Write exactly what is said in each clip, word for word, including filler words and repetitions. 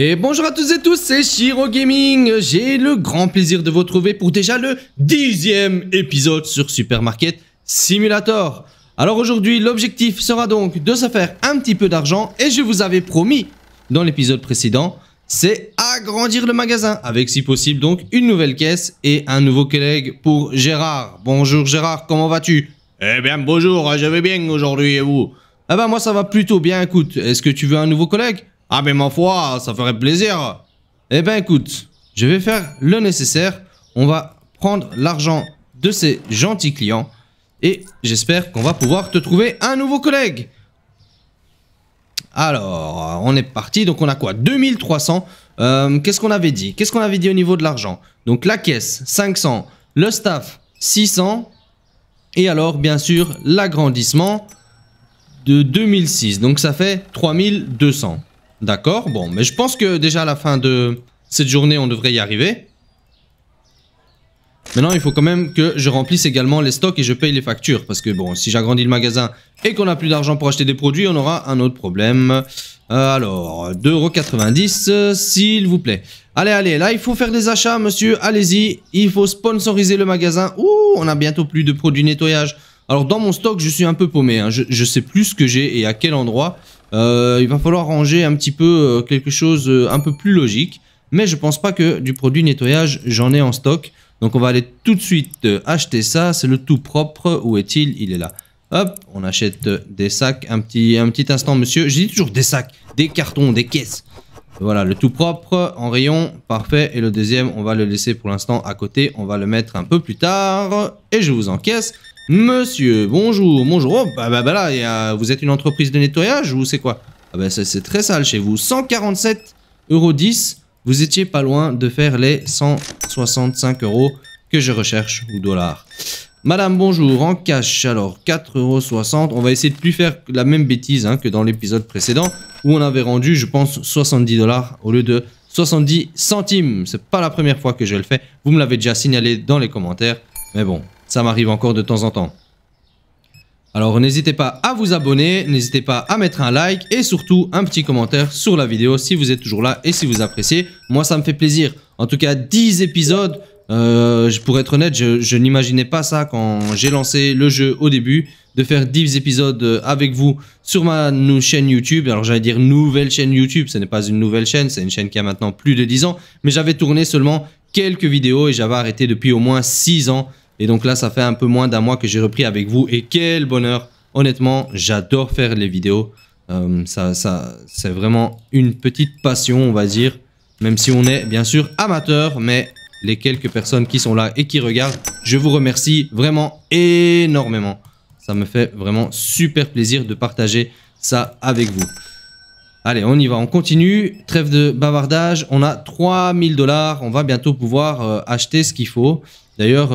Et bonjour à tous et tous, c'est Shiro Gaming. J'ai le grand plaisir de vous retrouver pour déjà le dixième épisode sur Supermarket Simulator. Alors aujourd'hui, l'objectif sera donc de se faire un petit peu d'argent. Et je vous avais promis dans l'épisode précédent, c'est agrandir le magasin. Avec si possible donc une nouvelle caisse et un nouveau collègue pour Gérard. Bonjour Gérard, comment vas-tu? Eh bien bonjour, je vais bien aujourd'hui et vous? Eh ben moi ça va plutôt bien, écoute, est-ce que tu veux un nouveau collègue? Ah mais ma foi, ça ferait plaisir. Eh ben écoute, je vais faire le nécessaire. On va prendre l'argent de ces gentils clients. Et j'espère qu'on va pouvoir te trouver un nouveau collègue. Alors, on est parti. Donc on a quoi, deux mille trois cents. euh, Qu'est-ce qu'on avait dit Qu'est-ce qu'on avait dit au niveau de l'argent? Donc la caisse, cinq cents. Le staff, six cents. Et alors, bien sûr, l'agrandissement de deux mille six. Donc ça fait trois mille deux cents. D'accord, bon, mais je pense que déjà à la fin de cette journée, on devrait y arriver. Maintenant, il faut quand même que je remplisse également les stocks et je paye les factures. Parce que bon, si j'agrandis le magasin et qu'on n'a plus d'argent pour acheter des produits, on aura un autre problème. Euh, alors, deux euros quatre-vingt-dix, euh, s'il vous plaît. Allez, allez, là, il faut faire des achats, monsieur, allez-y. Il faut sponsoriser le magasin. Ouh, on a bientôt plus de produits nettoyage. Alors, dans mon stock, je suis un peu paumé, hein. Je, je sais plus ce que j'ai et à quel endroit. Euh, il va falloir ranger un petit peu euh, quelque chose euh, un peu plus logique. Mais je pense pas que du produit nettoyage j'en ai en stock. Donc on va aller tout de suite euh, acheter ça. C'est le tout propre. Où est-il? Il est là. Hop, on achète euh, des sacs. Un petit, un petit instant monsieur. Je dis toujours des sacs, des cartons, des caisses. Voilà, le tout propre en rayon. Parfait. Et le deuxième on va le laisser pour l'instant à côté. On va le mettre un peu plus tard. Et je vous encaisse. Monsieur, bonjour, bonjour. Oh, bah, bah, bah là, y a... vous êtes une entreprise de nettoyage ou c'est quoi? Ah bah c'est très sale chez vous. cent quarante-sept euros dix. Vous étiez pas loin de faire les cent soixante-cinq euros que je recherche ou dollars. Madame, bonjour, en cash. Alors, quatre euros soixante. On va essayer de plus faire la même bêtise hein, que dans l'épisode précédent où on avait rendu, je pense, soixante-dix dollars au lieu de soixante-dix centimes. C'est pas la première fois que je le fais. Vous me l'avez déjà signalé dans les commentaires. Mais bon. Ça m'arrive encore de temps en temps. Alors n'hésitez pas à vous abonner, n'hésitez pas à mettre un like et surtout un petit commentaire sur la vidéo si vous êtes toujours là et si vous appréciez. Moi ça me fait plaisir. En tout cas dix épisodes, euh, pour être honnête, je, je n'imaginais pas ça quand j'ai lancé le jeu au début. De faire dix épisodes avec vous sur ma chaîne YouTube. Alors j'allais dire nouvelle chaîne YouTube, ce n'est pas une nouvelle chaîne, c'est une chaîne qui a maintenant plus de dix ans. Mais j'avais tourné seulement quelques vidéos et j'avais arrêté depuis au moins six ans. Et donc là, ça fait un peu moins d'un mois que j'ai repris avec vous. Et quel bonheur! Honnêtement, j'adore faire les vidéos. Euh, ça, ça, c'est vraiment une petite passion, on va dire. Même si on est, bien sûr, amateur. Mais les quelques personnes qui sont là et qui regardent, je vous remercie vraiment énormément. Ça me fait vraiment super plaisir de partager ça avec vous. Allez, on y va, on continue. Trêve de bavardage. On a trois mille dollars. On va bientôt pouvoir euh, acheter ce qu'il faut. D'ailleurs,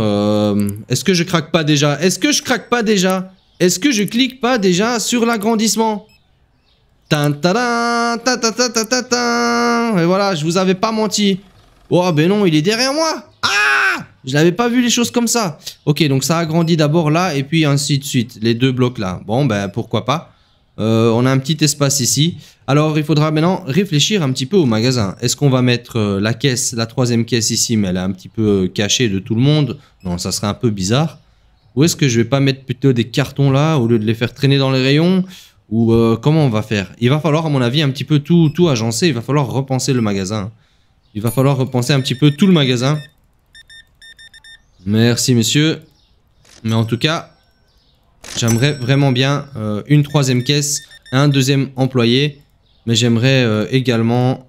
est-ce euh, que je craque pas déjà? Est-ce que je craque pas déjà? Est-ce que je clique pas déjà sur l'agrandissement? Et voilà, je vous avais pas menti. Oh ben non, il est derrière moi. Ah! Je n'avais pas vu les choses comme ça. Ok, donc ça agrandit d'abord là et puis ainsi de suite. Les deux blocs là. Bon ben pourquoi pas. Euh, on a un petit espace ici. Alors il faudra maintenant réfléchir un petit peu au magasin. Est-ce qu'on va mettre euh, la caisse, la troisième caisse ici, mais elle est un petit peu euh, cachée de tout le monde? Non, ça serait un peu bizarre. Ou est-ce que je vais pas mettre plutôt des cartons là au lieu de les faire traîner dans les rayons? Ou euh, comment on va faire? Il va falloir à mon avis un petit peu tout, tout agencer. Il va falloir repenser le magasin. Il va falloir repenser un petit peu tout le magasin. Merci monsieur. Mais en tout cas j'aimerais vraiment bien euh, une troisième caisse, un deuxième employé. Mais j'aimerais euh, également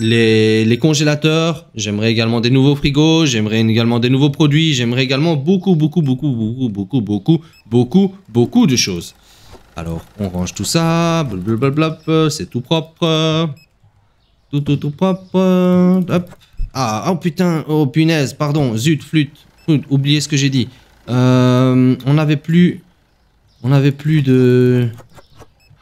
les, les congélateurs. J'aimerais également des nouveaux frigos. J'aimerais également des nouveaux produits. J'aimerais également beaucoup, beaucoup, beaucoup, beaucoup, beaucoup, beaucoup, beaucoup, beaucoup de choses. Alors, on range tout ça. Blablabla, c'est tout propre. Tout, tout, tout propre. Hop. Ah, oh putain, oh punaise, pardon. Zut, flûte, flûte. Oubliez ce que j'ai dit. Euh, on n'avait plus, on n'avait plus de,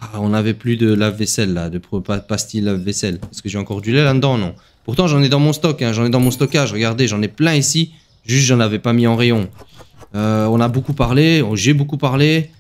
ah, on n'avait plus de lave-vaisselle là, de pastilles lave-vaisselle. Est-ce que j'ai encore du lait là-dedans? Non. Pourtant j'en ai dans mon stock, hein, j'en ai dans mon stockage. Regardez, j'en ai plein ici. Juste j'en avais pas mis en rayon. Euh, on a beaucoup parlé, oh, j'ai beaucoup parlé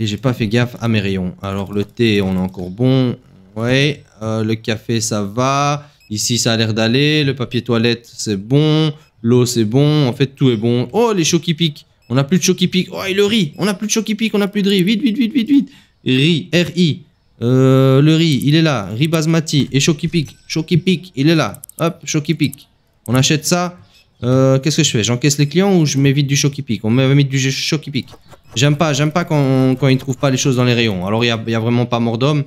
et j'ai pas fait gaffe à mes rayons. Alors le thé, on est encore bon. Ouais. euh, le café ça va, ici ça a l'air d'aller, le papier toilette c'est bon, l'eau c'est bon, en fait tout est bon. Oh les chocs qui piquent, on n'a plus de chocs qui piquent, oh et le riz, on n'a plus de chocs qui piquent, on n'a plus de riz, vite vite vite vite vite, riz, R I, euh, le riz il est là, riz basmati et chocs qui piquent, chocs qui piquent, il est là, hop chocs qui piquent, on achète ça. Euh, qu'est-ce que je fais? J'encaisse les clients ou je m'évite du choc qui pique? On m'évite du choc qui pique. J'aime pas, j'aime pas quand, quand ils trouvent pas les choses dans les rayons. Alors il y a, y a vraiment pas mort d'homme.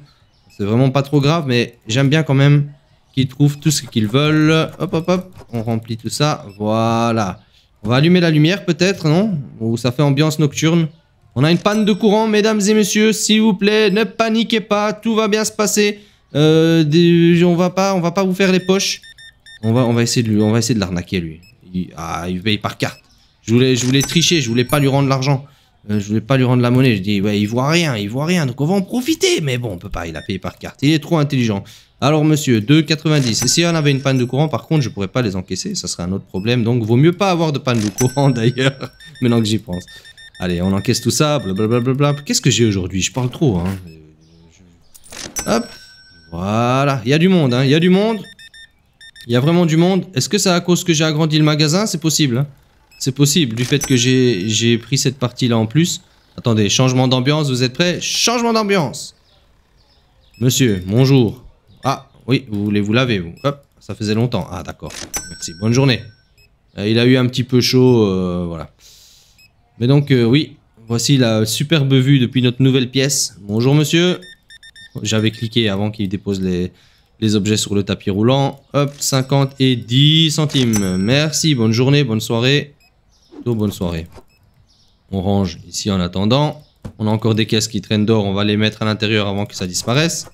C'est vraiment pas trop grave, mais j'aime bien quand même qu'ils trouvent tout ce qu'ils veulent. Hop, hop, hop. On remplit tout ça. Voilà. On va allumer la lumière peut-être, non? Ou ça fait ambiance nocturne. On a une panne de courant, mesdames et messieurs. S'il vous plaît, ne paniquez pas. Tout va bien se passer. Euh, des, on va pas, on va pas vous faire les poches. On va, on va essayer de lui, on va essayer de l'arnaquer lui. Il, ah, il paye par carte. Je voulais, je voulais tricher, je voulais pas lui rendre l'argent. Euh, je voulais pas lui rendre la monnaie. Je dis, ouais, il voit rien, il voit rien. Donc on va en profiter. Mais bon, on peut pas, il a payé par carte. Il est trop intelligent. Alors monsieur, deux quatre-vingt-dix. Et si on avait une panne de courant, par contre, je pourrais pas les encaisser. Ça serait un autre problème. Donc vaut mieux pas avoir de panne de courant d'ailleurs. Maintenant que j'y pense. Allez, on encaisse tout ça. Blablabla. Qu'est-ce que j'ai aujourd'hui? Je parle trop. Hein. Je... Hop. Voilà. Il y a du monde. Hein. Il y a du monde. Il y a vraiment du monde. Est-ce que c'est à cause que j'ai agrandi le magasin? C'est possible. Hein. C'est possible, du fait que j'ai pris cette partie-là en plus. Attendez, changement d'ambiance, vous êtes prêts? Changement d'ambiance. Monsieur, bonjour. Ah, oui, vous voulez vous laver, vous. Hop, ça faisait longtemps. Ah, d'accord. Merci, bonne journée. Euh, il a eu un petit peu chaud, euh, voilà. Mais donc, euh, oui, voici la superbe vue depuis notre nouvelle pièce. Bonjour, monsieur. J'avais cliqué avant qu'il dépose les... les objets sur le tapis roulant. Hop, cinquante et dix centimes. Merci, bonne journée, bonne soirée. Plutôt bonne soirée. On range ici en attendant. On a encore des caisses qui traînent d'or. On va les mettre à l'intérieur avant que ça disparaisse.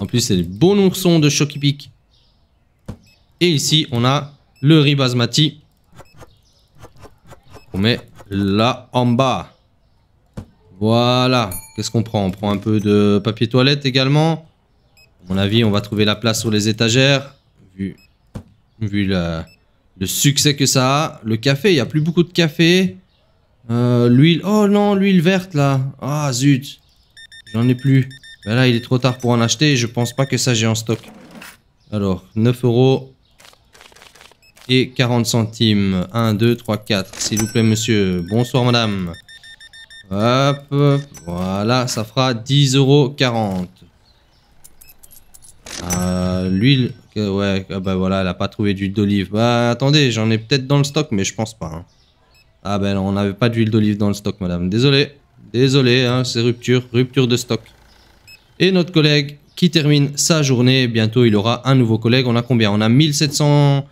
En plus, c'est des bons oursons de Choc qui pique. Et ici, on a le riz basmati. On met là en bas. Voilà. Qu'est-ce qu'on prend? On prend un peu de papier toilette également. À mon avis, on va trouver la place sur les étagères. Vu, vu la, le succès que ça a. Le café, il n'y a plus beaucoup de café. Euh, l'huile. Oh non, l'huile verte là. Ah zut. J'en ai plus. Ben là, il est trop tard pour en acheter. Je pense pas que ça, j'ai en stock. Alors, neuf euros et quarante centimes. un, deux, trois, quatre. S'il vous plaît, monsieur. Bonsoir, madame. Hop, hop. Voilà, ça fera dix euros quarante. Euh, l'huile, ouais, bah voilà, elle a pas trouvé d'huile d'olive. Bah attendez, j'en ai peut-être dans le stock, mais je pense pas. Hein. Ah ben non, on n'avait pas d'huile d'olive dans le stock, madame. Désolé, désolé, hein, c'est rupture, rupture de stock. Et notre collègue qui termine sa journée, bientôt il aura un nouveau collègue. On a combien? On a mille sept cents.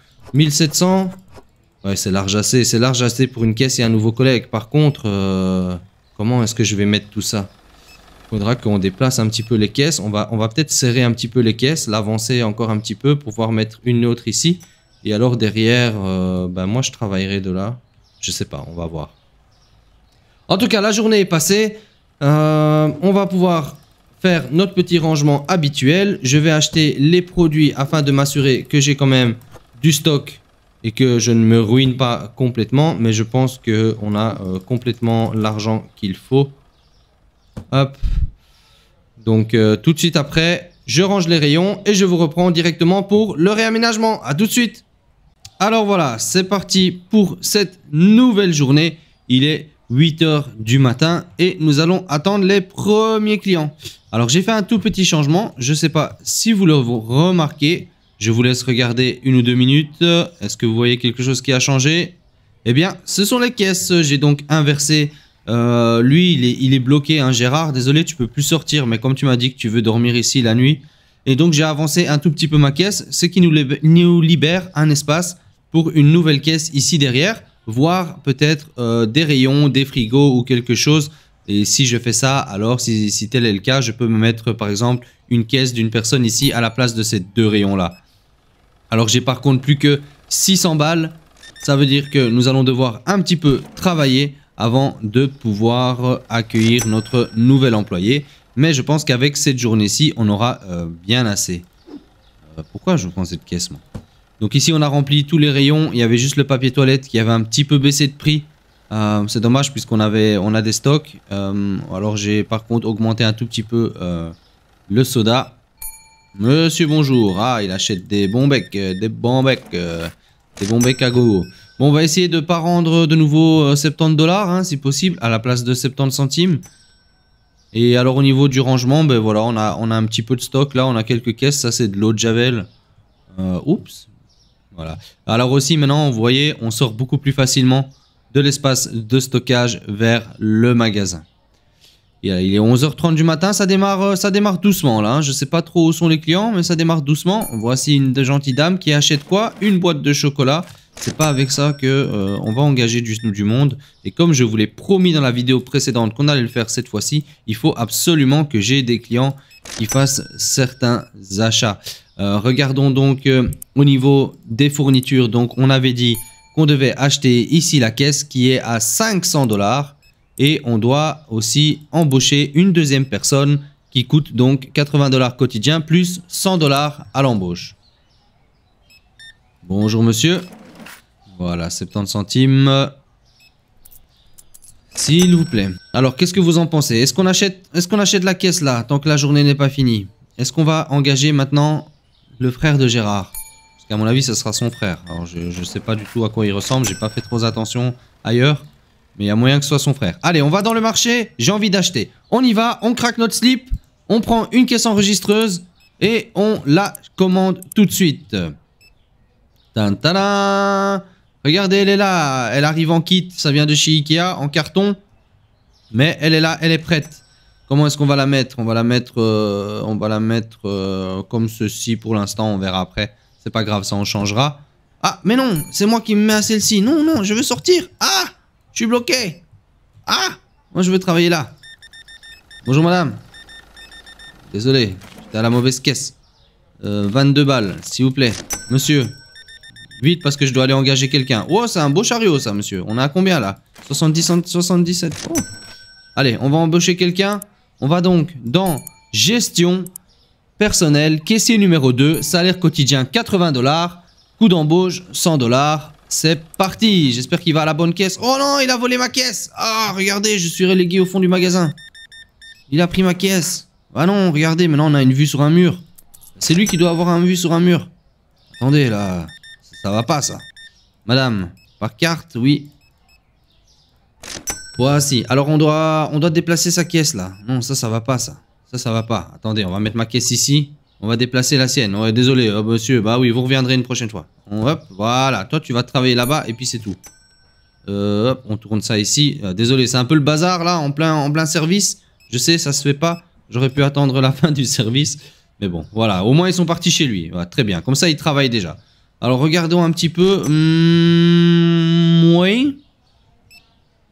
Ouais, c'est large assez, c'est large assez pour une caisse et un nouveau collègue. Par contre, euh, comment est-ce que je vais mettre tout ça? Il faudra qu'on déplace un petit peu les caisses. On va, on va peut-être serrer un petit peu les caisses, l'avancer encore un petit peu pour pouvoir mettre une autre ici. Et alors derrière, euh, ben moi je travaillerai de là. Je sais pas, on va voir. En tout cas, la journée est passée. Euh, on va pouvoir faire notre petit rangement habituel. Je vais acheter les produits afin de m'assurer que j'ai quand même du stock et que je ne me ruine pas complètement. Mais je pense qu'on a euh, complètement l'argent qu'il faut. Hop, donc euh, tout de suite après, je range les rayons et je vous reprends directement pour le réaménagement. À tout de suite. Alors voilà, c'est parti pour cette nouvelle journée. Il est huit heures du matin et nous allons attendre les premiers clients. Alors j'ai fait un tout petit changement, je ne sais pas si vous le remarquez. Je vous laisse regarder une ou deux minutes. Est-ce que vous voyez quelque chose qui a changé? Eh bien, ce sont les caisses. J'ai donc inversé... Euh, lui il est, il est bloqué, hein, Gérard, désolé tu peux plus sortir, mais comme tu m'as dit que tu veux dormir ici la nuit, et donc j'ai avancé un tout petit peu ma caisse, ce qui nous, nous libère un espace pour une nouvelle caisse ici derrière, voire peut-être euh, des rayons, des frigos ou quelque chose. Et si je fais ça, alors si, si tel est le cas, je peux me mettre par exemple une caisse d'une personne ici à la place de ces deux rayons là. Alors j'ai par contre plus que six cents balles, ça veut dire que nous allons devoir un petit peu travailler avant de pouvoir accueillir notre nouvel employé. Mais je pense qu'avec cette journée-ci, on aura euh, bien assez. Euh, pourquoi je prends cette caisse, moi? Donc ici, on a rempli tous les rayons. Il y avait juste le papier toilette qui avait un petit peu baissé de prix. Euh, C'est dommage puisqu'on avait, on a des stocks. Euh, alors j'ai par contre augmenté un tout petit peu euh, le soda. Monsieur bonjour. Ah, il achète des bons becs, des bons becs, euh, des bons becs à gogo. Bon, on va essayer de ne pas rendre de nouveau euh, soixante-dix dollars, hein, si possible, à la place de soixante-dix centimes. Et alors au niveau du rangement, ben voilà, on a, on a un petit peu de stock. Là, on a quelques caisses. Ça, c'est de l'eau de Javel. Euh, oups. Voilà. Alors aussi, maintenant, vous voyez, on sort beaucoup plus facilement de l'espace de stockage vers le magasin. Il est onze heures trente du matin, ça démarre, ça démarre doucement là. Je sais pas trop où sont les clients, mais ça démarre doucement. Voici une gentille dame qui achète quoi? Une boîte de chocolat. C'est pas avec ça que euh, on va engager du, du monde. Et comme je vous l'ai promis dans la vidéo précédente qu'on allait le faire cette fois-ci, il faut absolument que j'ai des clients qui fassent certains achats. Euh, regardons donc euh, au niveau des fournitures. Donc on avait dit qu'on devait acheter ici la caisse qui est à cinq cents dollars. Et on doit aussi embaucher une deuxième personne qui coûte donc quatre-vingts dollars quotidien plus cent dollars à l'embauche. Bonjour monsieur. Voilà, soixante-dix centimes. S'il vous plaît. Alors, qu'est-ce que vous en pensez? Est-ce qu'on achète, est-ce qu'on achète la caisse là, tant que la journée n'est pas finie? Est-ce qu'on va engager maintenant le frère de Gérard? Parce qu'à mon avis, ce sera son frère. Alors, je ne sais pas du tout à quoi il ressemble. J'ai pas fait trop attention ailleurs. Mais il y a moyen que ce soit son frère. Allez, on va dans le marché. J'ai envie d'acheter. On y va. On craque notre slip. On prend une caisse enregistreuse. Et on la commande tout de suite. Tantana. Regardez, elle est là. Elle arrive en kit. Ça vient de chez Ikea. En carton. Mais elle est là. Elle est prête. Comment est-ce qu'on va la mettre? On va la mettre, euh, on va la mettre euh, comme ceci pour l'instant. On verra après. C'est pas grave. Ça, on changera. Ah, mais non. C'est moi qui me mets à celle-ci. Non, non. Je veux sortir. Ah! Je suis bloqué. Ah, moi je veux travailler là. Bonjour madame. Désolé, j'étais à la mauvaise caisse. euh, vingt-deux balles, s'il vous plaît. Monsieur, vite parce que je dois aller engager quelqu'un. Oh, c'est un beau chariot ça monsieur. On a à combien là? Soixante-dix, soixante-dix-sept. Oh. Allez, on va embaucher quelqu'un. On va donc dans gestion personnelle, caissier numéro deux. Salaire quotidien quatre-vingts dollars. Coût d'embauche cent dollars. C'est parti, j'espère qu'il va à la bonne caisse. Oh non, il a volé ma caisse. Ah, regardez, je suis relégué au fond du magasin. Il a pris ma caisse. Ah non, regardez, maintenant on a une vue sur un mur. C'est lui qui doit avoir une vue sur un mur. Attendez, là, ça va pas ça. Madame, par carte, oui. Voici, alors on doit, on doit déplacer sa caisse là. Non, ça, ça va pas ça. Ça, ça va pas. Attendez, on va mettre ma caisse ici. On va déplacer la sienne. Ouais, désolé, oh, monsieur. Bah oui, vous reviendrez une prochaine fois. On, hop, voilà. Toi, tu vas travailler là-bas et puis c'est tout. Euh, hop, on tourne ça ici. Euh, désolé, c'est un peu le bazar là, en plein, en plein service. Je sais, ça se fait pas. J'aurais pu attendre la fin du service. Mais bon, voilà. Au moins, ils sont partis chez lui. Voilà, très bien. Comme ça, ils travaillent déjà. Alors, regardons un petit peu. Mmh, oui.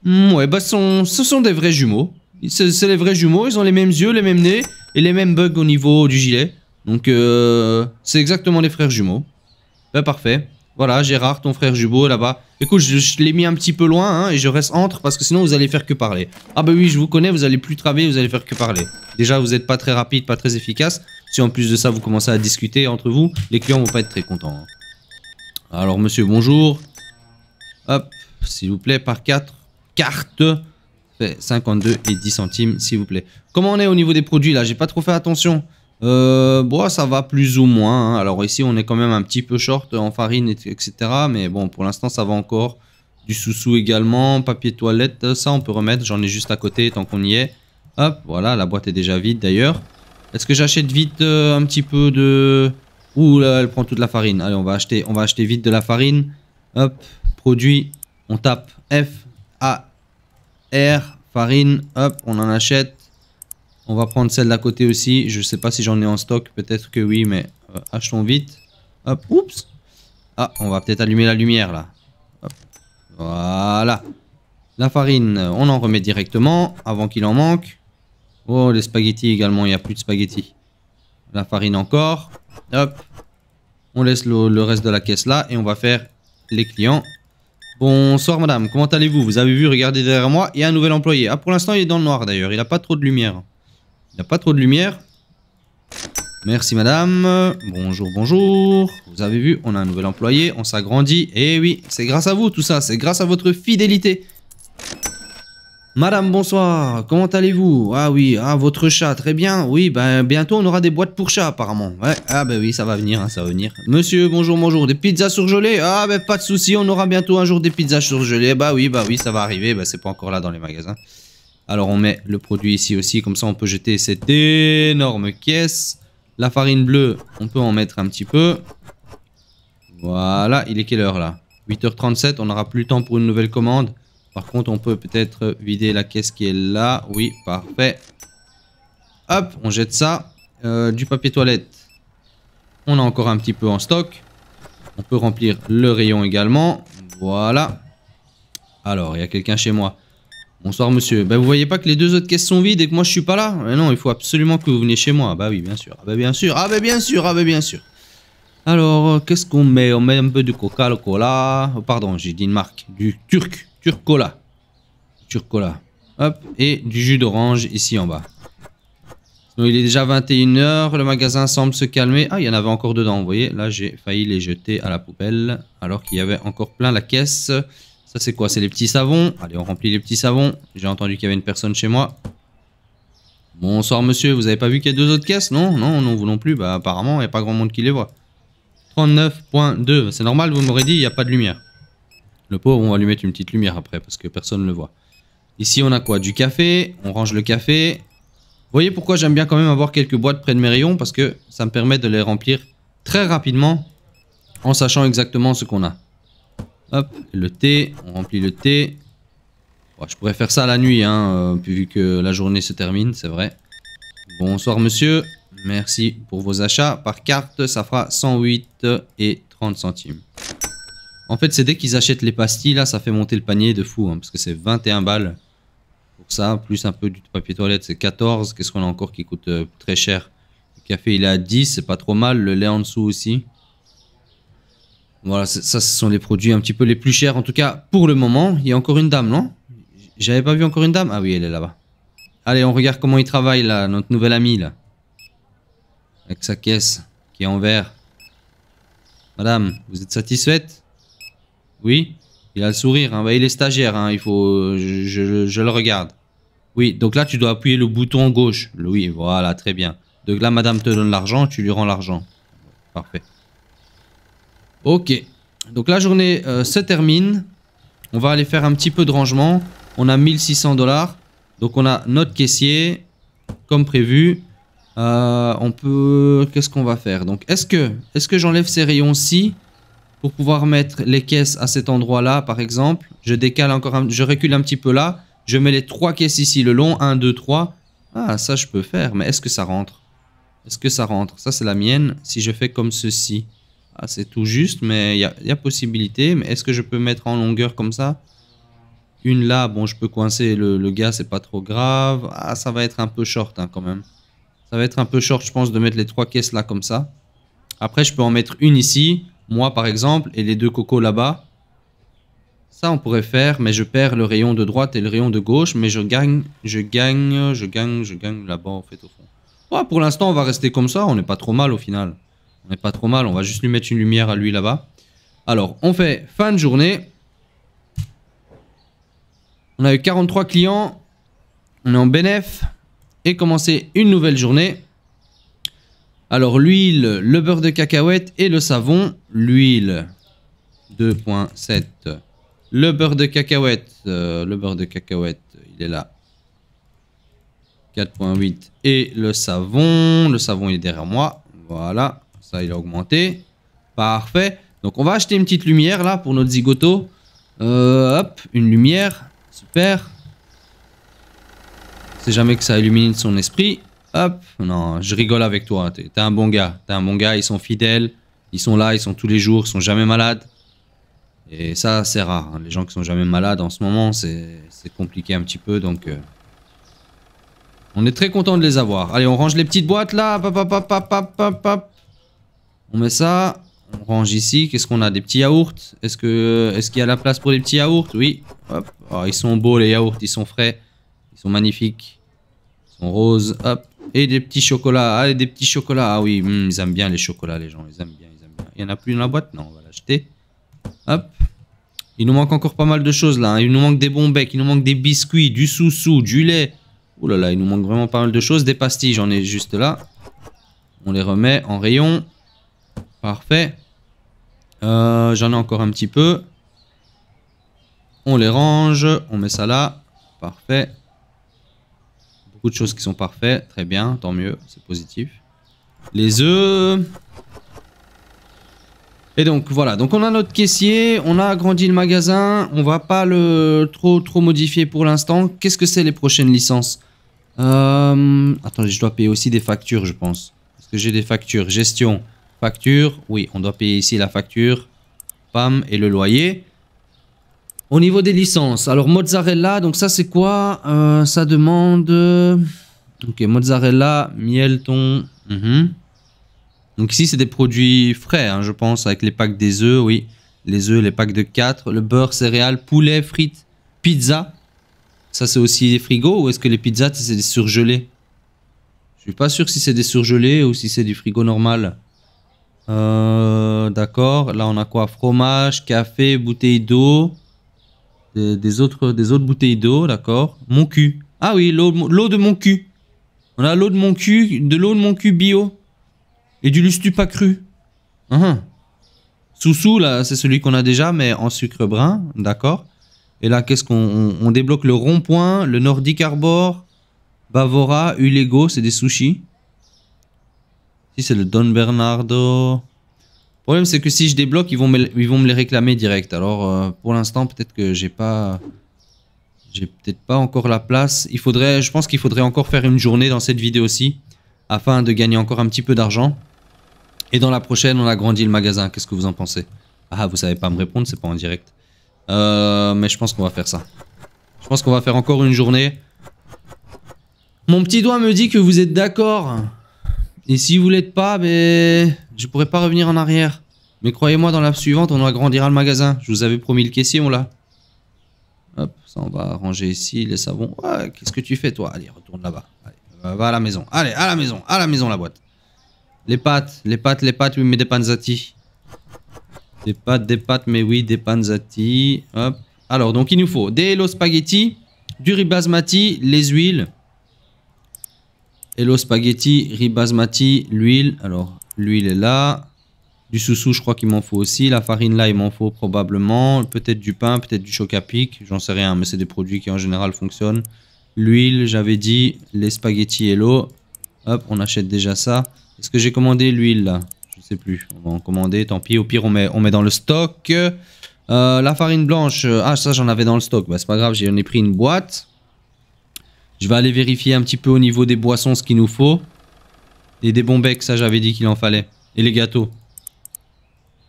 Mmh, ouais, bah, sont, ce sont des vrais jumeaux. C'est les vrais jumeaux. Ils ont les mêmes yeux, les mêmes nez et les mêmes bugs au niveau du gilet. Donc, euh, c'est exactement les frères jumeaux. Ben, parfait. Voilà, Gérard, ton frère jumeau, là-bas. Écoute, je, je l'ai mis un petit peu loin, hein, et je reste entre, parce que sinon, vous allez faire que parler. Ah ben oui, je vous connais, vous allez plus travailler, vous allez faire que parler. Déjà, vous n'êtes pas très rapide, pas très efficace. Si en plus de ça, vous commencez à discuter entre vous, les clients vont pas être très contents. Hein. Alors, monsieur, bonjour. Hop, s'il vous plaît, par quatre cartes. cinquante-deux et dix centimes, s'il vous plaît. Comment on est au niveau des produits, là? J'ai pas trop fait attention. Euh, bon, ça va plus ou moins, hein. Alors ici on est quand même un petit peu short en farine, etc., mais bon, pour l'instant ça va encore. Du sous-sous également, papier toilette, ça on peut remettre, j'en ai juste à côté tant qu'on y est. Hop, voilà, la boîte est déjà vide d'ailleurs. Est-ce que j'achète vite euh, un petit peu de... Ouh là, elle prend toute la farine. Allez, on va acheter, on va acheter vite de la farine. Hop, produit, on tape F, A, R, farine, hop, on en achète. On va prendre celle d'à côté aussi. Je ne sais pas si j'en ai en stock. Peut-être que oui, mais euh, achetons vite. Hop, oups. Ah, on va peut-être allumer la lumière là. Hop. Voilà. La farine, on en remet directement avant qu'il en manque. Oh, les spaghettis également. Il n'y a plus de spaghettis. La farine encore. Hop. On laisse le, le reste de la caisse là et on va faire les clients. Bonsoir madame, comment allez-vous? Vous avez vu, regardez derrière moi, il y a un nouvel employé. Ah, pour l'instant, il est dans le noir d'ailleurs. Il n'a pas trop de lumière. Il n'y a pas trop de lumière. Merci madame. Bonjour, bonjour. Vous avez vu, on a un nouvel employé. On s'agrandit. Et oui, c'est grâce à vous tout ça. C'est grâce à votre fidélité. Madame, bonsoir, comment allez-vous? Ah oui, ah votre chat, très bien. Oui, ben bientôt on aura des boîtes pour chats apparemment. Ouais, ah ben oui, ça va venir, hein, ça va venir. Monsieur, bonjour, bonjour, des pizzas surgelées? Ah ben pas de souci, on aura bientôt un jour des pizzas surgelées. Bah oui, bah oui, ça va arriver, bah c'est pas encore là dans les magasins. Alors on met le produit ici aussi, comme ça on peut jeter cette énorme caisse. La farine bleue, on peut en mettre un petit peu. Voilà, il est quelle heure là? huit heures trente-sept, on n'aura plus le temps pour une nouvelle commande. Par contre, on peut peut-être vider la caisse qui est là. Oui, parfait. Hop, on jette ça. Euh, du papier toilette, on a encore un petit peu en stock. On peut remplir le rayon également. Voilà. Alors, il y a quelqu'un chez moi. Bonsoir, monsieur. Ben, vous voyez pas que les deux autres caisses sont vides et que moi, je suis pas là? Mais non, il faut absolument que vous veniez chez moi. Bah oui, bien sûr. Ah bah bien sûr. Ah bah bien sûr. Ah bah bien sûr. Alors, qu'est-ce qu'on met? On met un peu de Coca-Cola. Oh, pardon, j'ai dit une marque. Du turc. Turcola. Turcola. Hop. Et du jus d'orange ici en bas. Donc, il est déjà vingt et une heures. Le magasin semble se calmer. Ah, il y en avait encore dedans. Vous voyez, là, j'ai failli les jeter à la poubelle. Alors qu'il y avait encore plein la caisse. Ça, c'est quoi? C'est les petits savons. Allez, on remplit les petits savons. J'ai entendu qu'il y avait une personne chez moi. Bonsoir, monsieur. Vous avez pas vu qu'il y a deux autres caisses? Non, non, non, vous non plus. Bah, apparemment, il n'y a pas grand monde qui les voit. trente-neuf point deux. C'est normal, vous m'aurez dit, il n'y a pas de lumière. Le pauvre, on va lui mettre une petite lumière après parce que personne ne le voit. Ici, on a quoi? Du café. On range le café. Vous voyez pourquoi j'aime bien quand même avoir quelques boîtes près de mes rayons? Parce que ça me permet de les remplir très rapidement en sachant exactement ce qu'on a. Hop, le thé. On remplit le thé. Bon, je pourrais faire ça la nuit, hein, vu que la journée se termine, c'est vrai. Bonsoir, monsieur. Merci pour vos achats. Par carte, ça fera cent huit et trente centimes. En fait, c'est dès qu'ils achètent les pastilles, là, ça fait monter le panier de fou. Hein, parce que c'est vingt et un balles pour ça, plus un peu du papier toilette, c'est quatorze. Qu'est-ce qu'on a encore qui coûte euh, très cher? Le café, il est à dix, c'est pas trop mal. Le lait en dessous aussi. Voilà, ça, ce sont les produits un petit peu les plus chers. En tout cas, pour le moment, il y a encore une dame, non? J'avais pas vu encore une dame? Ah oui, elle est là-bas. Allez, on regarde comment il travaille, là, notre nouvel ami, là. Avec sa caisse qui est en verre. Madame, vous êtes satisfaite? Oui, il a le sourire, hein. Bah, il est stagiaire, hein. Il faut, je, je, je le regarde. Oui, donc là tu dois appuyer le bouton gauche. Oui, voilà, très bien. Donc là madame te donne l'argent, tu lui rends l'argent. Parfait. Ok, donc la journée euh, se termine. On va aller faire un petit peu de rangement. On a mille six cents dollars. Donc on a notre caissier, comme prévu. Euh, on peut... Qu'est-ce qu'on va faire? Donc est-ce que, est-ce que j'enlève ces rayons-ci ? Pour pouvoir mettre les caisses à cet endroit-là, par exemple, je décale encore, un... je recule un petit peu là, je mets les trois caisses ici le long, un, deux, trois. Ah, ça je peux faire, mais est-ce que ça rentre? Est-ce que ça rentre? Ça c'est la mienne, si je fais comme ceci. Ah, c'est tout juste, mais il y a... y a possibilité, mais est-ce que je peux mettre en longueur comme ça? Une là, bon, je peux coincer le, le gars, c'est pas trop grave. Ah, ça va être un peu short hein, quand même. Ça va être un peu short, je pense, de mettre les trois caisses là comme ça. Après, je peux en mettre une ici. Moi, par exemple, et les deux cocos là-bas. Ça, on pourrait faire, mais je perds le rayon de droite et le rayon de gauche. Mais je gagne, je gagne, je gagne, je gagne là-bas, en fait, au fond. Ouais, pour l'instant, on va rester comme ça. On n'est pas trop mal, au final. On n'est pas trop mal. On va juste lui mettre une lumière à lui, là-bas. Alors, on fait fin de journée. On a eu quarante-trois clients. On est en bénéf. Et commencer une nouvelle journée. Alors l'huile, le beurre de cacahuète et le savon. L'huile deux point sept. Le beurre de cacahuète, euh, le beurre de cacahuète, il est là. quatre point huit. Et le savon, le savon il est derrière moi. Voilà, ça il a augmenté. Parfait. Donc on va acheter une petite lumière là pour notre zigoto. Euh, hop, une lumière, super. On sait jamais que ça illumine son esprit. Hop, non, je rigole avec toi, t'es un bon gars, t'es un bon gars, ils sont fidèles, ils sont là, ils sont tous les jours, ils sont jamais malades. Et ça, c'est rare, hein. Les gens qui sont jamais malades en ce moment, c'est compliqué un petit peu, donc... Euh, on est très content de les avoir. Allez, on range les petites boîtes là, pop, pop, pop, pop, pop, pop. On met ça, on range ici, qu'est-ce qu'on a? Des petits yaourts? Est-ce que, est-ce qu'il y a la place pour les petits yaourts? Oui, hop, oh, ils sont beaux les yaourts, ils sont frais, ils sont magnifiques, ils sont roses, hop. Et des petits chocolats, ah, et des petits chocolats, ah oui, mm, ils aiment bien les chocolats les gens, ils aiment bien, ils aiment bien. Il y en a plus dans la boîte? Non, on va l'acheter. Hop, Il nous manque encore pas mal de choses là, hein. Il nous manque des bons becs, il nous manque des biscuits, du sous-sous, du lait. Ouh là là, il nous manque vraiment pas mal de choses. Des pastilles, j'en ai juste là. On les remet en rayon. Parfait. Euh, j'en ai encore un petit peu. On les range, on met ça là. Parfait. Beaucoup de choses qui sont parfaites. Très bien, tant mieux, c'est positif. Les œufs... Et donc voilà, donc on a notre caissier, on a agrandi le magasin, on va pas le trop trop modifier pour l'instant. Qu'est-ce que c'est les prochaines licences? euh, Attendez, je dois payer aussi des factures je pense. Parce que j'ai des factures, gestion, facture, oui on doit payer ici la facture, pam et le loyer. Au niveau des licences, alors mozzarella, donc ça c'est quoi? euh, Ça demande... Ok, mozzarella, miel, thon... Mm-hmm. Donc ici, c'est des produits frais, hein, je pense, avec les packs des œufs, oui. Les œufs, les packs de quatre, le beurre, céréales, poulet, frites, pizza. Ça, c'est aussi des frigos ou est-ce que les pizzas, c'est des surgelés? Je suis pas sûr si c'est des surgelés ou si c'est du frigo normal. Euh, D'accord, là, on a quoi? Fromage, café, bouteille d'eau. Des, des, autres, des autres bouteilles d'eau, d'accord. Mon cul. Ah oui, l'eau de mon cul. On a l'eau de mon cul, de l'eau de mon cul bio. Et du lustu pas cru. Uhum. Soussou, là, c'est celui qu'on a déjà, mais en sucre brun. D'accord. Et là, qu'est-ce qu'on on, on débloque? Le rond-point, le Nordic Arbor, Bavora, Ulego, c'est des sushis. Ici, c'est le Don Bernardo. Le problème, c'est que si je débloque, ils vont me, ils vont me les réclamer direct. Alors, euh, pour l'instant, peut-être que j'ai pas... J'ai peut-être pas encore la place. Il faudrait, je pense qu'il faudrait encore faire une journée dans cette vidéo-ci, afin de gagner encore un petit peu d'argent. Et dans la prochaine, on agrandit le magasin. Qu'est-ce que vous en pensez? Ah, vous savez pas me répondre, c'est pas en direct. Euh, mais je pense qu'on va faire ça. Je pense qu'on va faire encore une journée. Mon petit doigt me dit que vous êtes d'accord. Et si vous l'êtes pas, ben, je pourrais pas revenir en arrière. Mais croyez-moi, dans la suivante, on agrandira le magasin. Je vous avais promis le caissier, on l'a. Hop, ça on va ranger ici, les savons. Ouais, qu'est-ce que tu fais toi? Allez, retourne là-bas. Va à la maison. Allez, à la maison. À la maison, la boîte. Les pâtes. Les pâtes, les pâtes. Oui, mais des panzati. Des pâtes, des pâtes. Mais oui, des panzati. Hop. Alors, donc, il nous faut des hello spaghetti, du riz basmati, les huiles. Hello spaghetti, riz basmati, l'huile. Alors, l'huile est là. Du soussou, je crois qu'il m'en faut aussi. La farine, là, il m'en faut probablement. Peut-être du pain, peut-être du chocapic. J'en sais rien, mais c'est des produits qui, en général, fonctionnent. L'huile, j'avais dit, les spaghettis et l'eau. Hop, on achète déjà ça. Est-ce que j'ai commandé l'huile là? Je ne sais plus. On va en commander, tant pis. Au pire, on met, on met dans le stock. Euh, la farine blanche. Ah, ça, j'en avais dans le stock. Bah, c'est pas grave, j'en ai pris une boîte. Je vais aller vérifier un petit peu au niveau des boissons ce qu'il nous faut. Et des bons becs, ça, j'avais dit qu'il en fallait. Et les gâteaux.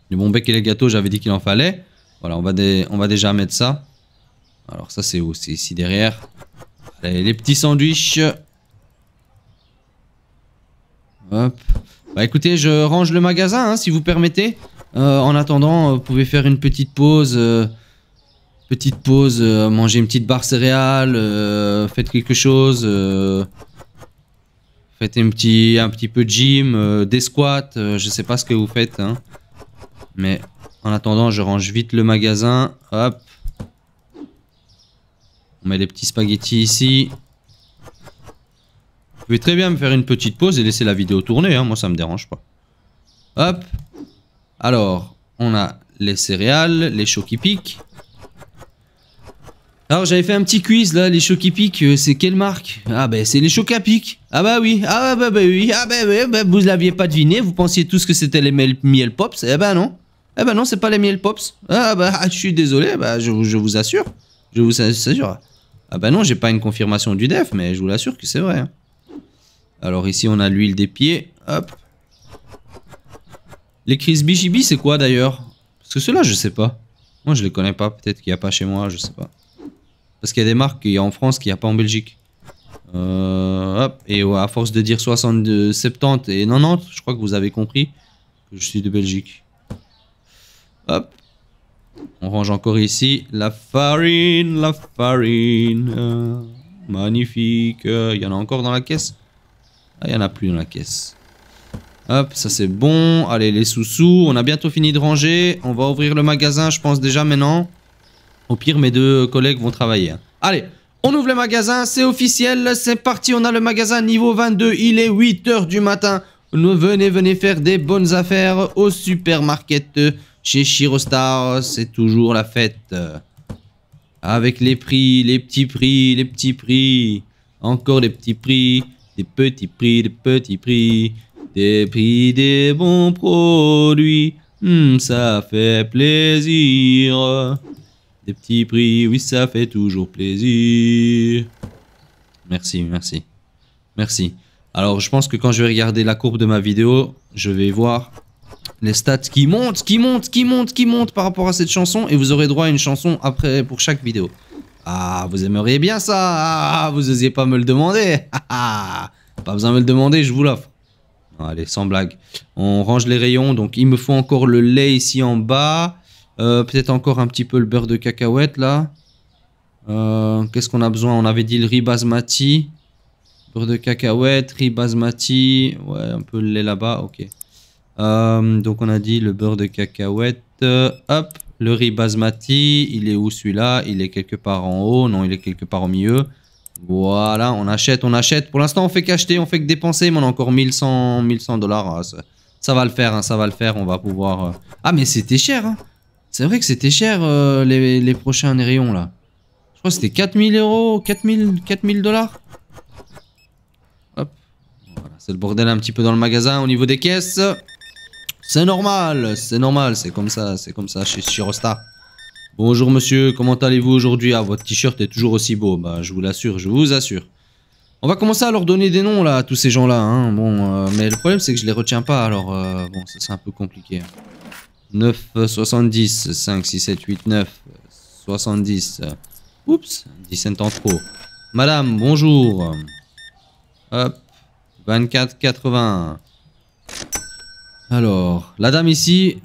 Les bons becs et les gâteaux, j'avais dit qu'il en fallait. Voilà, on va, des, on va déjà mettre ça. Alors, ça, c'est où? C'est ici derrière. Allez, les petits sandwichs. Hop. Bah écoutez, je range le magasin, hein, si vous permettez. Euh, en attendant, vous pouvez faire une petite pause. Euh, petite pause, euh, manger une petite barre céréales. Euh, faites quelque chose. Euh, faites un petit, un petit peu de gym, euh, des squats. Euh, je sais pas ce que vous faites. Hein. Mais en attendant, je range vite le magasin. Hop. On met les petits spaghettis ici. Vous pouvez très bien me faire une petite pause et laisser la vidéo tourner. Hein. Moi, ça me dérange pas. Hop. Alors, on a les céréales, les chocs-pics. Alors, j'avais fait un petit quiz, là. Les chocs-pics, c'est quelle marque? Ah, ben, c'est les chocs-pics. Ah, bah oui. Ah, bah, bah oui. Ah, bah, bah, bah vous ne l'aviez pas deviné. Vous pensiez tous que c'était les miel pops. Eh, bah non. Eh, bah non, c'est pas les miel pops. Ah, bah, je suis désolé. Bah, je, je vous assure. Je vous assure. Ah bah non, j'ai pas une confirmation du def, mais je vous l'assure que c'est vrai. Alors ici, on a l'huile des pieds. Hop. Les crispy chibi, c'est quoi d'ailleurs? Parce que ceux-là, je sais pas. Moi, je les connais pas. Peut-être qu'il n'y a pas chez moi, je sais pas. Parce qu'il y a des marques qu'il y a en France qu'il n'y a pas en Belgique. Euh, hop. Et à force de dire soixante-deux, soixante-dix et quatre-vingt-dix, je crois que vous avez compris que je suis de Belgique. Hop. On range encore ici. La farine, la farine. Euh, magnifique. Il euh, y en a encore dans la caisse? Ah, il n'y en a plus dans la caisse. Hop, ça c'est bon. Allez, les sous-sous. On a bientôt fini de ranger. On va ouvrir le magasin, je pense déjà maintenant. Au pire, mes deux collègues vont travailler. Allez, on ouvre le magasin, c'est officiel, c'est parti, on a le magasin niveau vingt-deux, il est huit heures du matin. Nous, venez, venez faire des bonnes affaires au supermarket chez Shirostar, c'est toujours la fête. Avec les prix, les petits prix, les petits prix, encore les petits prix, des petits prix, des petits prix, des prix des bons produits, mmh, ça fait plaisir. Des petits prix, oui, ça fait toujours plaisir. Merci, merci, merci. Alors, je pense que quand je vais regarder la courbe de ma vidéo, je vais voir les stats qui montent, qui montent, qui montent, qui montent par rapport à cette chanson. Et vous aurez droit à une chanson après pour chaque vidéo. Ah, vous aimeriez bien ça. Ah, vous n'osiez pas me le demander. Ah, pas besoin de me le demander, je vous l'offre. Allez, sans blague. On range les rayons. Donc, il me faut encore le lait ici en bas. Euh, Peut-être encore un petit peu le beurre de cacahuète, là. Euh, Qu'est-ce qu'on a besoin? On avait dit le riz basmati. Beurre de cacahuète, riz basmati. Ouais, un peu le lait là-bas, ok. Euh, donc, on a dit le beurre de cacahuète. Euh, hop, le riz basmati. Il est où celui-là? Il est quelque part en haut. Non, il est quelque part au milieu. Voilà, on achète, on achète. Pour l'instant, on fait qu'acheter, on fait que dépenser. Mais on a encore mille cent dollars. Ah, ça, ça va le faire, hein, ça va le faire. On va pouvoir... Euh... Ah, mais c'était cher, hein. C'est vrai que c'était cher, euh, les, les prochains rayons, là. Je crois que c'était quatre mille euros, quatre mille dollars. Hop. Voilà, c'est le bordel un petit peu dans le magasin au niveau des caisses. C'est normal, c'est normal, c'est comme ça, c'est comme ça chez Shirosta. Bonjour monsieur, comment allez-vous aujourd'hui? Ah, votre t-shirt est toujours aussi beau, bah je vous l'assure, je vous assure. On va commencer à leur donner des noms, là, à tous ces gens-là, hein. Bon, euh, mais le problème, c'est que je les retiens pas, alors, euh, bon, ça c'est un peu compliqué. neuf, soixante-dix, cinq, six, sept, huit, neuf, soixante-dix. Oups, dix cents trop. Madame, bonjour. Hop, vingt-quatre, quatre-vingts. Alors, la dame ici,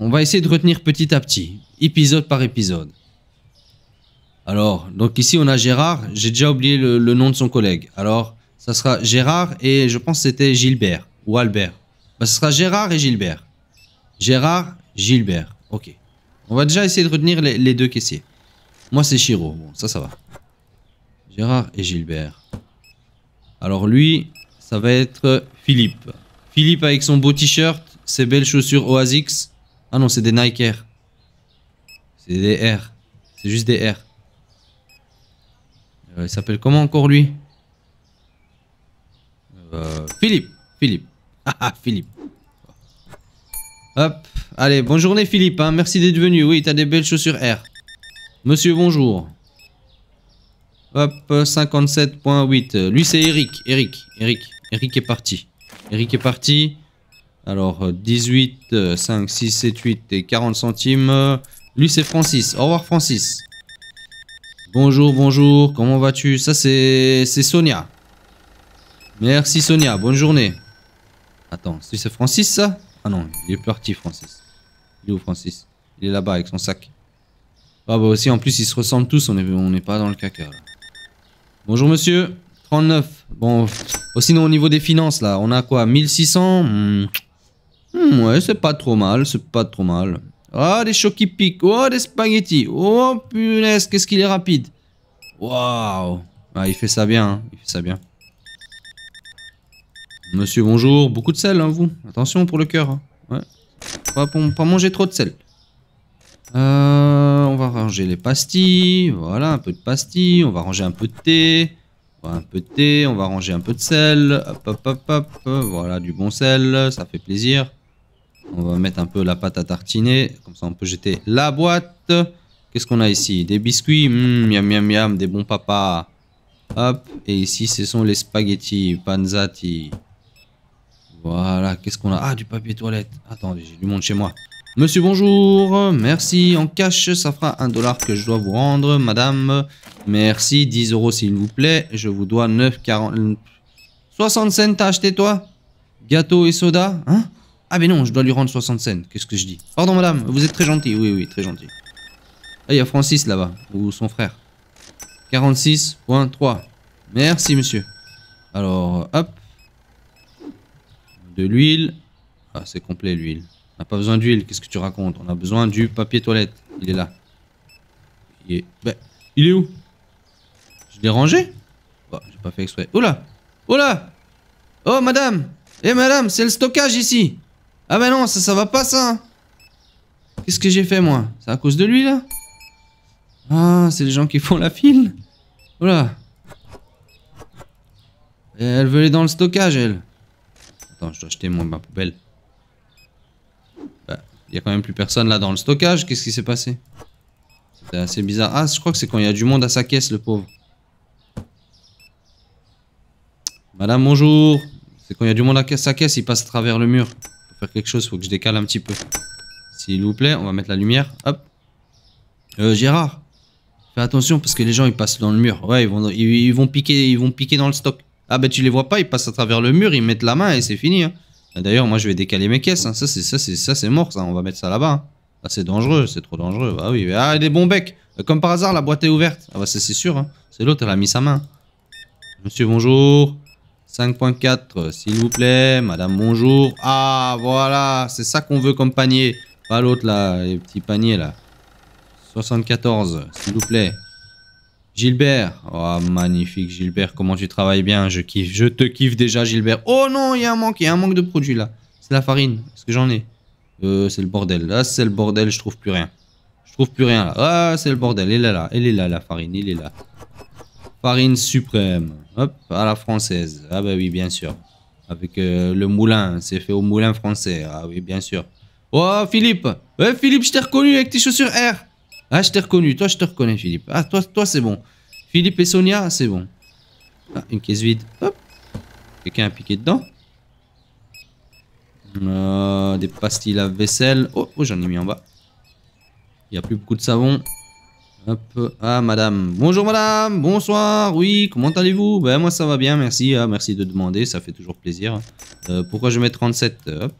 on va essayer de retenir petit à petit, épisode par épisode. Alors, donc ici on a Gérard, j'ai déjà oublié le, le nom de son collègue. Alors, ça sera Gérard et je pense que c'était Gilbert ou Albert. Bah, ce sera Gérard et Gilbert. Gérard, Gilbert, ok. On va déjà essayer de retenir les, les deux caissiers. Moi c'est Shiro, bon ça ça va. Gérard et Gilbert. Alors lui, ça va être Philippe. Philippe avec son beau t-shirt, ses belles chaussures Oasix. Ah non, c'est des Nike Air. C'est des R. C'est juste des R. Euh, il s'appelle comment encore lui? euh, Philippe, Philippe. Ah Philippe. Hop, allez, bonne journée Philippe, hein. Merci d'être venu. Oui, t'as des belles chaussures R. Monsieur, bonjour. Hop, cinquante-sept virgule huit. Lui, c'est Eric. Eric, Eric, Eric est parti. Eric est parti. Alors, dix-huit, cinq, six, sept, huit et quarante centimes. Lui, c'est Francis. Au revoir, Francis. Bonjour, bonjour. Comment vas-tu? Ça, c'est Sonia. Merci, Sonia. Bonne journée. Attends, c'est Francis, ça? Ah non, il est parti Francis. Il est où Francis? Il est là-bas avec son sac. Ah bah aussi, en plus ils se ressemblent tous, on n'est on est pas dans le caca. Là. Bonjour monsieur, trente-neuf. Bon, oh, sinon au niveau des finances là, on a quoi? mille six cents. Mmh. Mmh, ouais, c'est pas trop mal, c'est pas trop mal. Ah, oh, des chocs qui piquent, oh, des spaghettis. Oh, punaise, qu'est-ce qu'il est rapide. Waouh. Ah, il fait ça bien, hein. Il fait ça bien. Monsieur, bonjour. Beaucoup de sel, hein, vous. Attention pour le cœur. Hein. Ouais. Pas, pour, pas manger trop de sel. Euh, on va ranger les pastilles. Voilà, un peu de pastilles. On va ranger un peu de thé. Voilà, un peu de thé. On va ranger un peu de sel. Hop, hop, hop, hop. Voilà, du bon sel. Ça fait plaisir. On va mettre un peu la pâte à tartiner. Comme ça, on peut jeter la boîte. Qu'est-ce qu'on a ici? Des biscuits. Mmh, miam, miam, miam. Des bons papas. Hop. Et ici, ce sont les spaghettis. Panzati. Voilà, qu'est-ce qu'on a? Ah, du papier toilette. Attendez, j'ai du monde chez moi. Monsieur, bonjour. Merci. En cash, ça fera un dollar que je dois vous rendre. Madame, merci. dix euros, s'il vous plaît. Je vous dois neuf quarante... soixante cents à acheter, toi? Gâteau et soda? Hein? Ah, mais non, je dois lui rendre soixante cents. Qu'est-ce que je dis? Pardon, madame. Vous êtes très gentil. Oui, oui, très gentil. Ah, il y a Francis, là-bas. Ou son frère. quarante-six virgule trois. Merci, monsieur. Alors, hop. De l'huile. Ah, c'est complet l'huile. On n'a pas besoin d'huile. Qu'est-ce que tu racontes? On a besoin du papier toilette. Il est là. Il est... Bah, il est où? Je l'ai rangé? Oh, j'ai pas fait exprès. Oh là! Oh là! Oh madame! Eh madame, c'est le stockage ici! Ah bah non, ça, ça va pas ça! Qu'est-ce que j'ai fait moi? C'est à cause de lui là? Ah, c'est les gens qui font la file? Oh là! Et elle veut aller dans le stockage, elle. Attends, je dois acheter moi ma poubelle. Bah, il y a quand même plus personne là dans le stockage. Qu'est-ce qui s'est passé? C'était assez bizarre. Ah, je crois que c'est quand il y a du monde à sa caisse, le pauvre. Madame, bonjour. C'est quand il y a du monde à sa caisse, il passe à travers le mur. Faut faire quelque chose, faut que je décale un petit peu. S'il vous plaît, on va mettre la lumière. Hop. Euh, Gérard, fais attention parce que les gens ils passent dans le mur. Ouais, ils vont, ils, ils vont piquer, ils vont piquer dans le stock. Ah bah tu les vois pas, ils passent à travers le mur, ils mettent la main et c'est fini. Hein. D'ailleurs moi je vais décaler mes caisses, hein. Ça c'est ça c'est ça c'est mort ça, on va mettre ça là-bas. Hein. Ah, c'est dangereux, c'est trop dangereux. Ah oui, ah des bons becs. Comme par hasard la boîte est ouverte. Ah bah c'est sûr, hein. C'est l'autre, elle a mis sa main. Monsieur bonjour, cinq point quatre s'il vous plaît, madame bonjour. Ah voilà, c'est ça qu'on veut comme panier. Pas l'autre là, les petits paniers là. soixante-quatorze s'il vous plaît. Gilbert, oh magnifique Gilbert, comment tu travailles bien, je kiffe, je te kiffe déjà Gilbert. Oh non, il y a un manque, il y a un manque de produits là. C'est la farine, est-ce que j'en ai? Euh, c'est le bordel, là c'est le bordel, je trouve plus rien. Je trouve plus rien là, ah c'est le bordel, elle est là, elle est là la farine, il est là. Farine suprême, hop, à la française, ah bah oui bien sûr. Avec euh, le moulin, c'est fait au moulin français, ah oui bien sûr. Oh Philippe, ouais, Philippe je t'ai reconnu avec tes chaussures R. Ah, je t'ai reconnu. Toi, je te reconnais, Philippe. Ah, toi, toi c'est bon. Philippe et Sonia, c'est bon. Ah, une caisse vide. Hop. Quelqu'un a piqué dedans. Euh, des pastilles à vaisselle. Oh, oh j'en ai mis en bas. Il n'y a plus beaucoup de savon. Hop. Ah, madame. Bonjour, madame. Bonsoir. Oui, comment allez-vous? Ben, moi, ça va bien, merci. Ah, merci de demander. Ça fait toujours plaisir. Euh, pourquoi je mets trente-sept? Hop.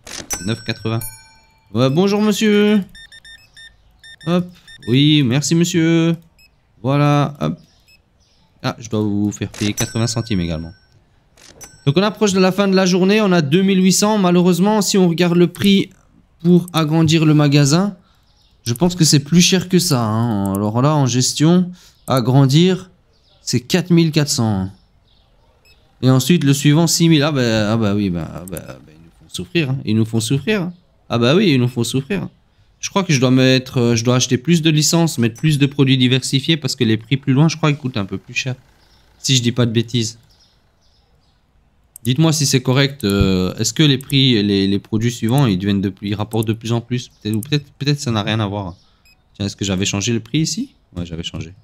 neuf quatre-vingts. Euh, bonjour, monsieur. Hop. Oui, merci monsieur. Voilà, hop. Ah, je dois vous faire payer quatre-vingts centimes également. Donc on approche de la fin de la journée, on a deux mille huit cents. Malheureusement, si on regarde le prix pour agrandir le magasin, je pense que c'est plus cher que ça. Hein. Alors là, en gestion, agrandir, c'est quatre mille quatre cents. Et ensuite, le suivant, six mille. Ah bah, ah bah oui, bah, ah bah, bah, ils nous font souffrir. Hein. Ils nous font souffrir. Ah bah oui, ils nous font souffrir. Je crois que je dois mettre, je dois acheter plus de licences, mettre plus de produits diversifiés parce que les prix plus loin, je crois qu'ils coûtent un peu plus cher. Si je dis pas de bêtises. Dites-moi si c'est correct. Euh, Est-ce que les prix, les, les produits suivants, ils deviennent de plus, ils rapportent de plus en plus? Peut-être, ou peut-être, peut-être ça n'a rien à voir. Tiens, est-ce que j'avais changé le prix ici? Ouais, j'avais changé.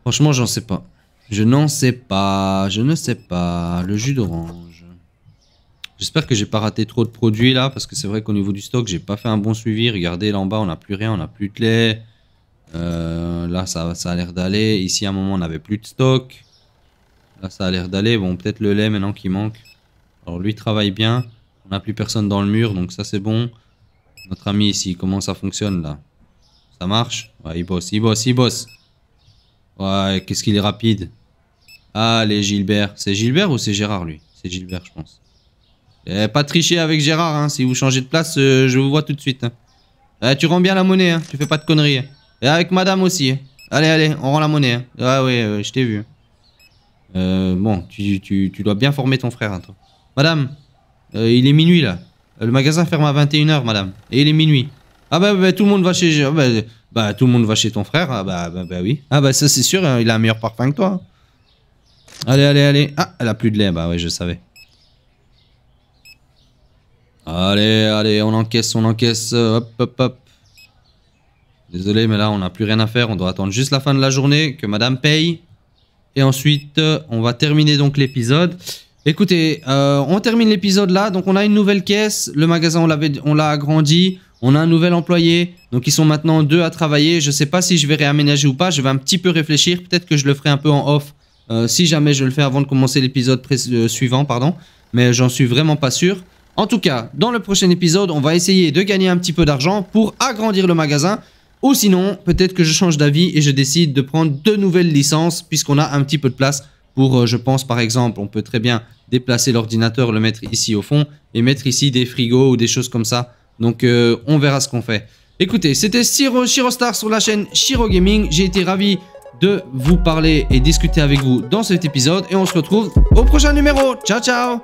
Franchement, j'en sais pas. Je n'en sais pas. Je ne sais pas. Le jus d'orange. J'espère que j'ai pas raté trop de produits là, parce que c'est vrai qu'au niveau du stock, j'ai pas fait un bon suivi. Regardez, là en bas, on n'a plus rien, on n'a plus de lait. Euh, là, ça, ça a l'air d'aller. Ici, à un moment, on n'avait plus de stock. Là, ça a l'air d'aller. Bon, peut-être le lait maintenant qui manque. Alors, lui, travaille bien. On n'a plus personne dans le mur, donc ça, c'est bon. Notre ami ici, comment ça fonctionne là? Ça marche? Ouais, il bosse, il bosse, il bosse. Ouais, qu'est-ce qu'il est rapide. Allez, Gilbert. C'est Gilbert ou c'est Gérard, lui? C'est Gilbert, je pense. Eh, pas tricher avec Gérard, hein. Si vous changez de place, euh, je vous vois tout de suite. Hein. Eh, tu rends bien la monnaie, hein. Tu fais pas de conneries. Hein. Et avec madame aussi. Hein. Allez, allez, on rend la monnaie. Hein. Ah oui, euh, je t'ai vu. Euh, bon, tu, tu, tu dois bien former ton frère. Hein, toi. Madame, euh, il est minuit là. Le magasin ferme à vingt et une heures, madame. Et il est minuit. Ah bah, bah tout le monde va chez... Bah, bah tout le monde va chez ton frère. Ah bah, bah, bah oui. Ah bah ça c'est sûr, hein. Il a un meilleur parfum que toi. Hein. Allez, allez, allez. Ah, elle a plus de lait. Bah ouais, je savais. Allez, allez, on encaisse, on encaisse, hop, hop, hop. Désolé, mais là, on n'a plus rien à faire. On doit attendre juste la fin de la journée, que madame paye. Et ensuite, on va terminer donc l'épisode. Écoutez, euh, on termine l'épisode là. Donc, on a une nouvelle caisse. Le magasin, on l'avait, on l'a agrandi. On a un nouvel employé. Donc, ils sont maintenant deux à travailler. Je ne sais pas si je vais réaménager ou pas. Je vais un petit peu réfléchir. Peut-être que je le ferai un peu en off. Euh, si jamais je le fais avant de commencer l'épisode euh, suivant, pardon. Mais j'en suis vraiment pas sûr. En tout cas, dans le prochain épisode, on va essayer de gagner un petit peu d'argent pour agrandir le magasin. Ou sinon, peut-être que je change d'avis et je décide de prendre de nouvelles licences puisqu'on a un petit peu de place pour, je pense, par exemple, on peut très bien déplacer l'ordinateur, le mettre ici au fond et mettre ici des frigos ou des choses comme ça. Donc, euh, on verra ce qu'on fait. Écoutez, c'était Shiro, Shiro Star sur la chaîne Shiro Gaming. J'ai été ravi de vous parler et discuter avec vous dans cet épisode. Et on se retrouve au prochain numéro. Ciao, ciao!